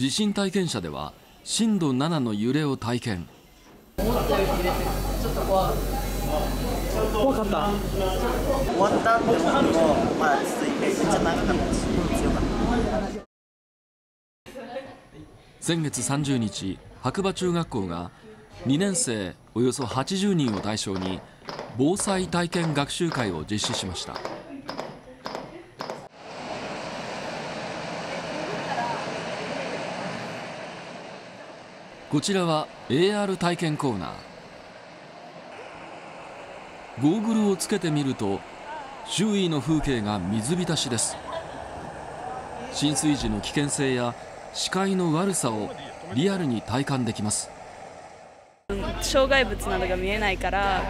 地震体験者では震度7の揺れを体験。怖かった。終わったって思うと、まあ続いてめっちゃ長かったし強かった。先月30日、白馬中学校が2年生およそ80人を対象に防災体験学習会を実施しました。こちらは AR 体験コーナー。ゴーグルをつけてみると周囲の風景が水浸しです。浸水時の危険性や視界の悪さをリアルに体感できます。障害物などが見えないから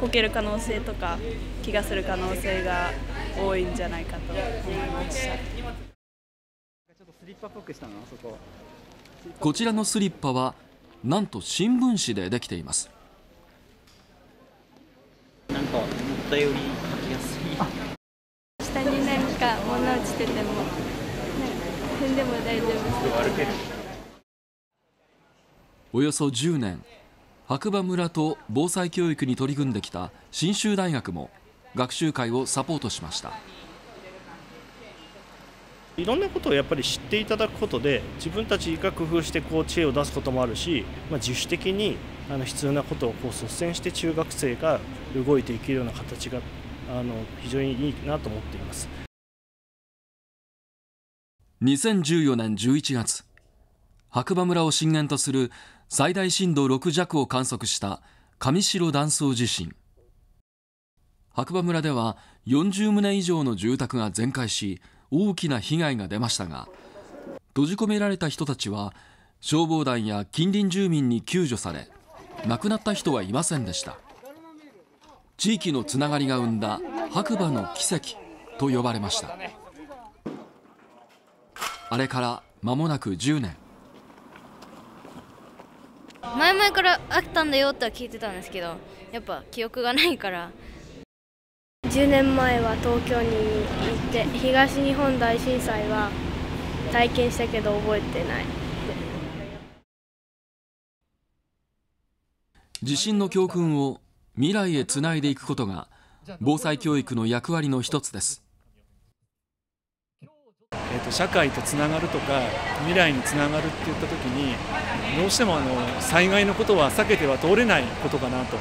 こける可能性とか気がする可能性が多いんじゃないかと思いました。こちらのスリッパはなんと新聞紙でできています。思ったより書きやすい。下に何か物落ちてても踏んでも大丈夫です。およそ10年白馬村と防災教育に取り組んできた信州大学も学習会をサポートしました。いろんなことをやっぱり知っていただくことで自分たちが工夫してこう知恵を出すこともあるし、自主的に必要なことをこう率先して中学生が動いていけるような形が非常にいいなと思っています。2014年11月白馬村を震源とする最大震度6弱を観測した上城断層地震。白馬村では40棟以上の住宅が全壊し大きな被害が出ましたが、閉じ込められた人たちは消防団や近隣住民に救助され亡くなった人はいませんでした。地域のつながりが生んだ白馬の奇跡と呼ばれました。あれから間もなく10年。前々からあったんだよっては聞いてたんですけど、やっぱ記憶がないから。10年前は東京に行って東日本大震災は体験したけど覚えてない。地震の教訓を未来へつないでいくことが防災教育の役割の一つです。社会とつながるとか未来につながるって言った時にどうしても災害のことは避けては通れないことかなと。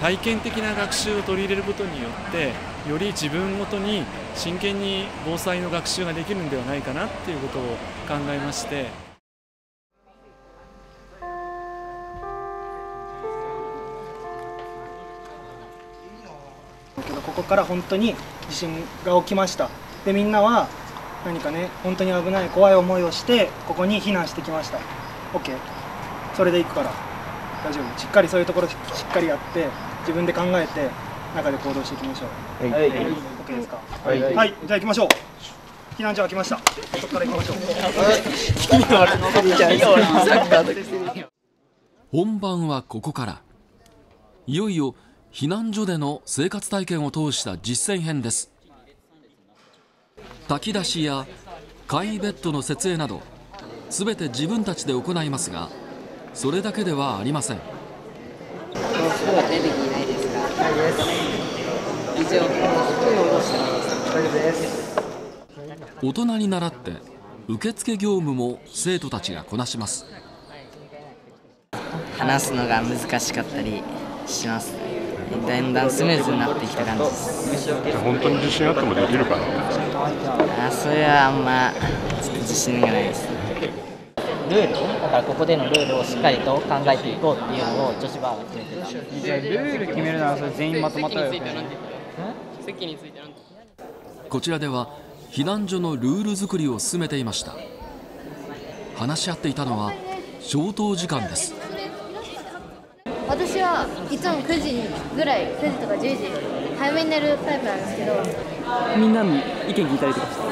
体験的な学習を取り入れることによってより自分ごとに真剣に防災の学習ができるんではないかなっていうことを考えまして、ここから本当に地震が起きました。でみんなは何かね本当に危ない怖い思いをしてここに避難してきました。 OK それで行くから大丈夫。しっかりそういうところしっかりやって自分で考えて中で行動していきましょう。はい、OK ですか。はい、はい、じゃあ行きましょう。避難所が来ました。そこから行きましょう。本番はここから。いよいよ避難所での生活体験を通した実践編です。炊き出しや簡易ベッドの設営などすべて自分たちで行いますが、それだけではありません。大人に倣って受付業務も生徒たちがこなします。話すのが難しかったりします。だんだんスムーズになってきた感じです。本当に自信あってもできるかな。それはあんまちょっと自信がないです。ルールだからここでのルールをしっかりと考えていこうっていうのを女子バーは決めてた。じゃあルール決めるならそれ全員まとまったよ。こちらでは避難所のルール作りを進めていました。話し合っていたのは消灯時間です。私はいつも9時ぐらい9時とか10時早めに寝るタイプなんですけど、みんなに意見聞いたりとかしてち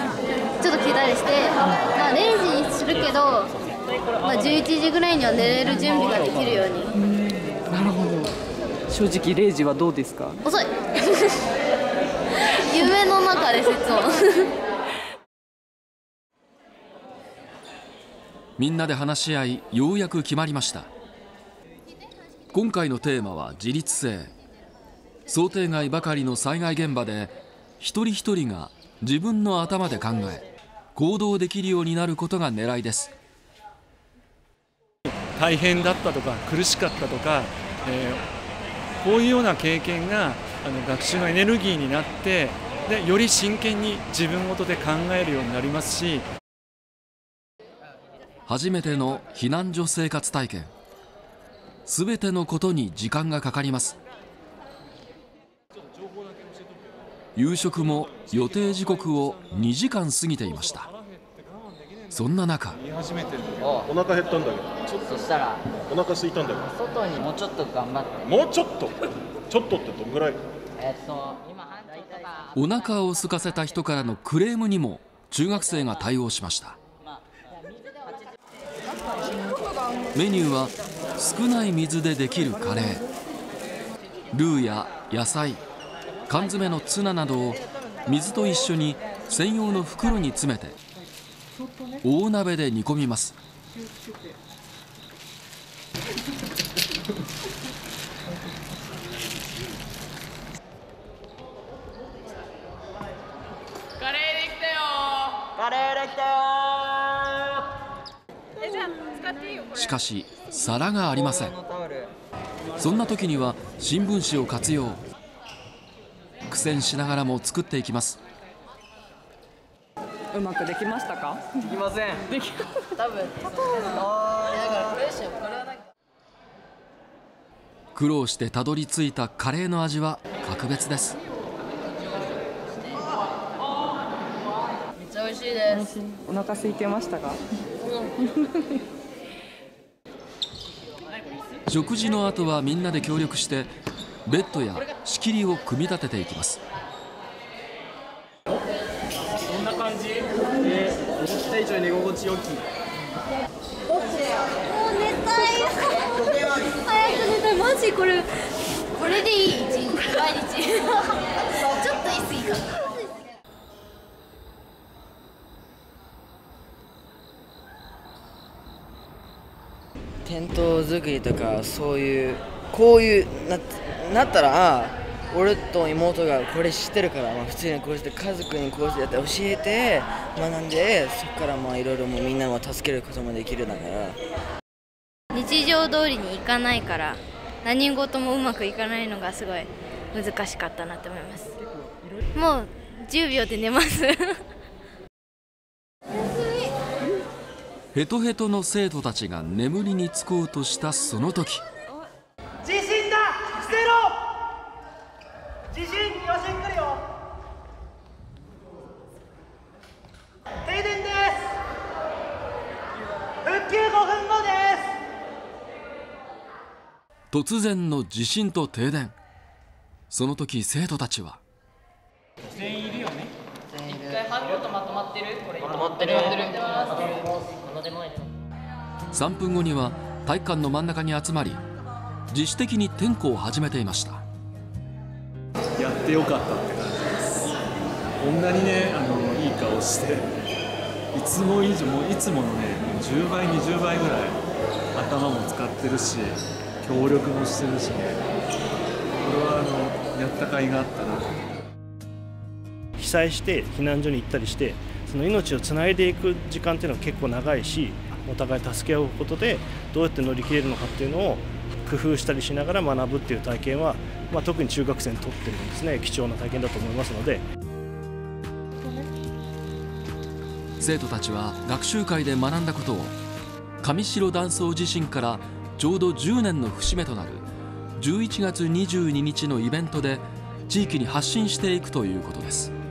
ょっと聞いたりして、まあ0時にするけど11時ぐらいには寝れる準備ができるように。なるほど。正直0時はどうですか。遅い夢の中ですいつもみんなで話し合い、ようやく決まりました。今回のテーマは自立性。想定外ばかりの災害現場で一人一人が自分の頭で考え行動できるようになることが狙いです。大変だったとか苦しかったとか、こういうような経験が学習のエネルギーになって、でより真剣に自分ごとで考えるようになりますし、初めての避難所生活体験、すべてのことに時間がかかります。夕食も予定時刻を2時間過ぎていました。そんな中、お腹減ったんだけど、ちょっとしたらお腹空いたんだけど、外にもうちょっと頑張って、もうちょっとちょっとってどんぐらい、お腹を空かせた人からのクレームにも中学生が対応しました。メニューは少ない水でできるカレー、ルーや野菜、缶詰のツナなどを水と一緒に専用の袋に詰めて大鍋で煮込みます。カレーできたよー、カレーできたよー。じゃあ使っていいよ。しかし皿がありません。そんな時には新聞紙を活用。苦戦しながらも作っていきます。うまくできましたか？できません。でき多分苦労してたどり着いたカレーの味は格別です。めっちゃ美味しいです。お腹空いてましたか？食事の後はみんなで協力してベッドや仕切りを組み立てていきます。こんな感じで思った以上に寝心地良き。もう寝たいよ。早く寝たい。マジこれでいい一日毎日。ちょっと言い過ぎか。テント作りとかそういうこういうなったら、ああ俺と妹がこれ知ってるから、普通にこうして家族にこうしてやって教えて学んで、そこからいろいろみんなを助けることもできるだから。日常通りにいかないから何事もうまくいかないのがすごい難しかったなと思います。もう10秒で寝ます。ヘトヘトの生徒たちが眠りにつこうとしたその時、地震余震来るよ。停電です。復旧5分後です。突然の地震と停電、その時生徒たちは全員いるよね。一回半ごとまとまってる。これまとまってる。3分後には体育館の真ん中に集まり、自主的に点呼を始めていました。やってよかったって感じです。こんなにね、いい顔して、いつも以上、いつものね、10倍、20倍ぐらい頭も使ってるし、協力もしてるしね、これはやった甲斐があったな。被災して避難所に行ったりして、その命をつないでいく時間っていうのは結構長いし、お互い助け合うことでどうやって乗り切れるのかっていうのを工夫したりしながら学ぶっていう体験は、特に中学生にとってもですね、貴重な体験だと思いますので。生徒たちは学習会で学んだことを上城断層地震からちょうど10年の節目となる11月22日のイベントで地域に発信していくということです。